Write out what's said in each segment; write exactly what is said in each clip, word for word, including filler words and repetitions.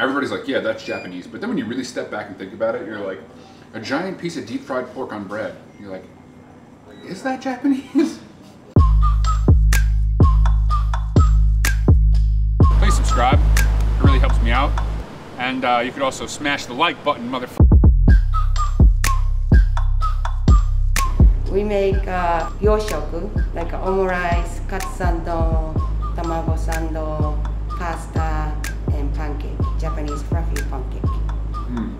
everybody's like, yeah, that's Japanese. But then when you really step back and think about it, you're like, a giant piece of deep fried pork on bread. You're like, is that Japanese? Please subscribe. It really helps me out. And uh, you could also smash the like button, motherfucker. We make uh, Yoshoku, like omurice, katsu sando, tamago sando, pasta, and pancake, Japanese fluffy pancake. Mm.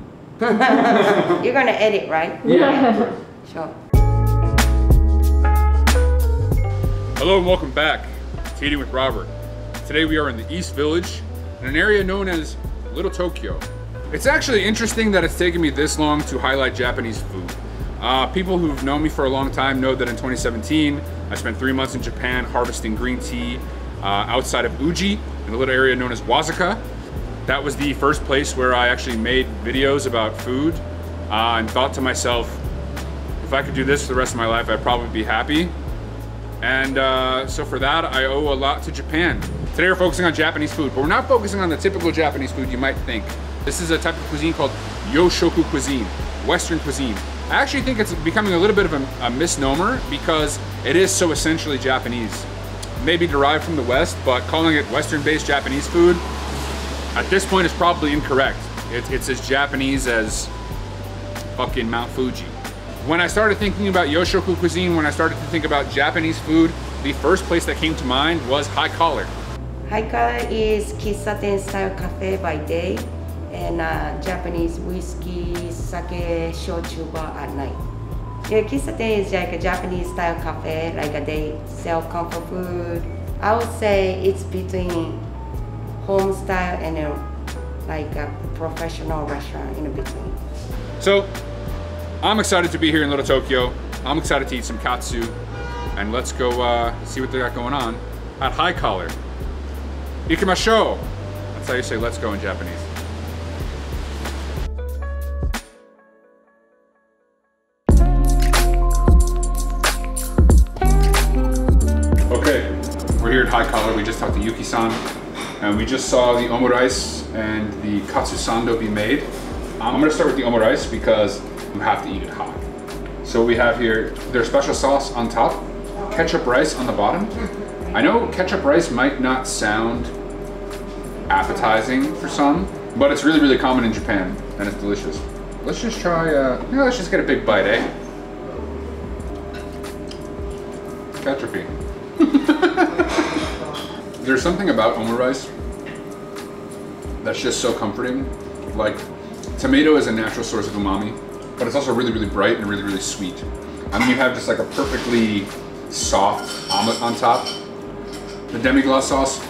You're gonna edit, right? Yeah. Sure. Hello and welcome back to Eating with Robert. Today we are in the East Village, in an area known as Little Tokyo. It's actually interesting that it's taken me this long to highlight Japanese food. Uh, people who've known me for a long time know that in twenty seventeen, I spent three months in Japan harvesting green tea uh, outside of Uji, in a little area known as Wazuka. That was the first place where I actually made videos about food uh, and thought to myself, if I could do this for the rest of my life, I'd probably be happy. And uh, so for that, I owe a lot to Japan. Today we're focusing on Japanese food, but we're not focusing on the typical Japanese food you might think. This is a type of cuisine called Yoshoku cuisine, Western cuisine. I actually think it's becoming a little bit of a, a misnomer because it is so essentially Japanese. Maybe derived from the West, but calling it Western-based Japanese food at this point is probably incorrect. It, it's as Japanese as fucking Mount Fuji. When I started thinking about Yoshoku cuisine, when I started to think about Japanese food, the first place that came to mind was Hi-Collar. Hi-Collar is Kissaten-style cafe by day, and uh, Japanese whiskey, sake, shochu bar at night. Yeah, Kissaten is like a Japanese style cafe, like a, they sell comfort food. I would say it's between home style and a, like a professional restaurant in between. So, I'm excited to be here in Little Tokyo. I'm excited to eat some katsu, and let's go uh, see what they got going on at Hi-Collar. Ikimasho! That's how you say let's go in Japanese. We're here at Hi-Collar. We just talked to Yuki-san, and we just saw the omurice and the katsu sando be made. I'm going to start with the omurice because you have to eat it hot. So we have here their special sauce on top, ketchup rice on the bottom. I know ketchup rice might not sound appetizing for some, but it's really, really common in Japan, and it's delicious. Let's just try, uh, you know, let's just get a big bite, eh? Ketchupy. There's something about omurice that's just so comforting. Like, tomato is a natural source of umami, but it's also really, really bright and really, really sweet. I mean, you have just like a perfectly soft omelet on top. The demi-glace sauce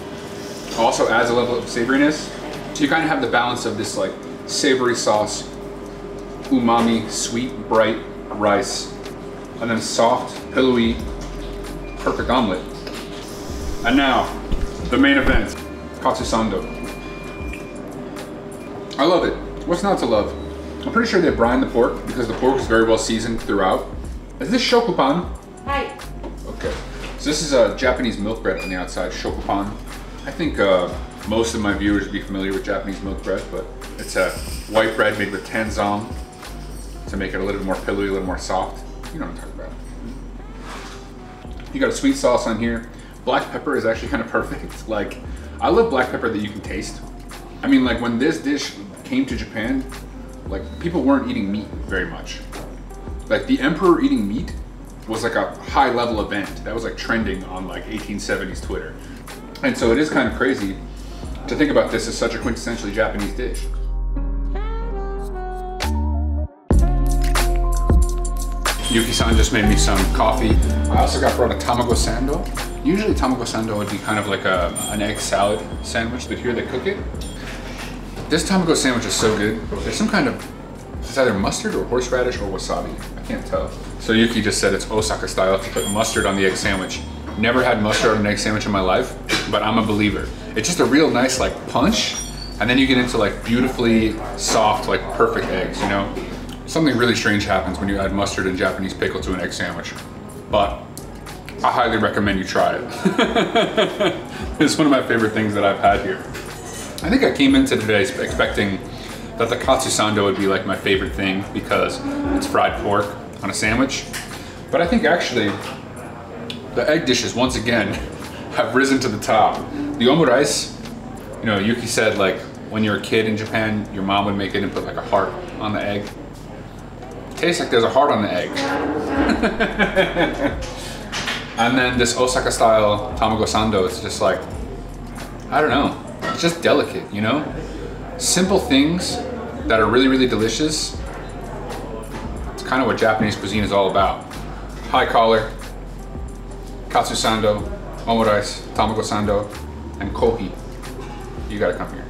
also adds a level of savoriness. So you kind of have the balance of this like savory sauce, umami, sweet, bright rice, and then soft, pillowy, perfect omelet. And now, the main event, katsu sando. I love it. What's not to love? I'm pretty sure they brine the pork because the pork is very well seasoned throughout. Is this shokupan? Hi. Okay. So this is a Japanese milk bread on the outside, shokupan. I think uh, most of my viewers would be familiar with Japanese milk bread, but it's a white bread made with tanzang to make it a little bit more pillowy, a little more soft. You know what I'm talking about. You got a sweet sauce on here. Black pepper is actually kind of perfect. Like, I love black pepper that you can taste. I mean, like, when this dish came to Japan, like, people weren't eating meat very much. Like, the emperor eating meat was like a high level event. That was like trending on like eighteen seventies Twitter. And so it is kind of crazy to think about this as such a quintessentially Japanese dish. Yuki-san just made me some coffee. I also got brought a tamago sando. Usually tamago sando would be kind of like a, an egg salad sandwich, but here they cook it. This tamago sandwich is so good. There's some kind of, it's either mustard or horseradish or wasabi. I can't tell. So Yuki just said it's Osaka style to put mustard on the egg sandwich. Never had mustard on an egg sandwich in my life, but I'm a believer. It's just a real nice like punch, and then you get into like beautifully soft, like perfect eggs, you know? Something really strange happens when you add mustard and Japanese pickle to an egg sandwich, but I highly recommend you try it. It's one of my favorite things that I've had here. I think I came into today expecting that the katsu sando would be like my favorite thing because it's fried pork on a sandwich. But I think actually the egg dishes once again have risen to the top. The omurice, you know, Yuki said like when you were a kid in Japan, your mom would make it and put like a heart on the egg. It tastes like there's a heart on the egg. And then this Osaka style tamago sando, it's just like, I don't know, it's just delicate, you know? Simple things that are really, really delicious. It's kind of what Japanese cuisine is all about. Hi-Collar, katsu sando, omurice, tamago sando, and kohi. You gotta come here.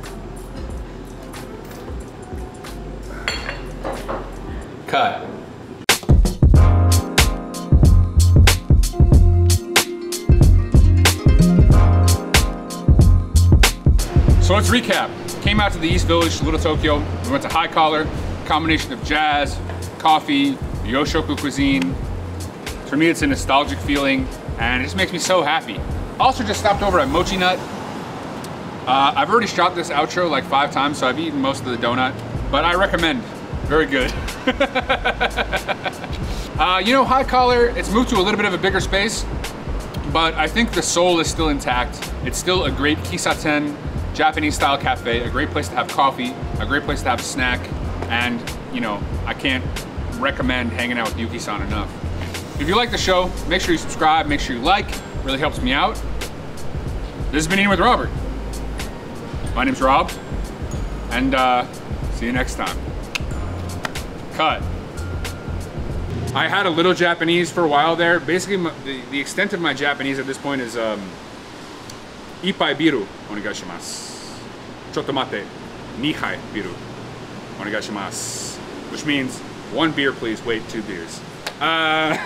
Cut. So let's recap. Came out to the East Village, Little Tokyo. We went to Hi-Collar, combination of jazz, coffee, Yoshoku cuisine. For me, it's a nostalgic feeling, and it just makes me so happy. Also just stopped over at Mochi Nut. Uh, I've already shot this outro like five times, so I've eaten most of the donut, but I recommend. Very good. uh, you know, Hi-Collar, it's moved to a little bit of a bigger space, but I think the soul is still intact. It's still a great kisaten, Japanese style cafe, a great place to have coffee, a great place to have a snack, and you know, I can't recommend hanging out with Yuki-san enough. If you like the show, make sure you subscribe, make sure you like, it really helps me out. This has been Eating with Robert. My name's Rob, and uh, see you next time. Cut. I had a little Japanese for a while there. Basically, my, the, the extent of my Japanese at this point is um, Ippai biru, onegaishimasu. Chotto mate, nihai biru, onegaishimasu. Which means, one beer please, wait, two beers. Uh...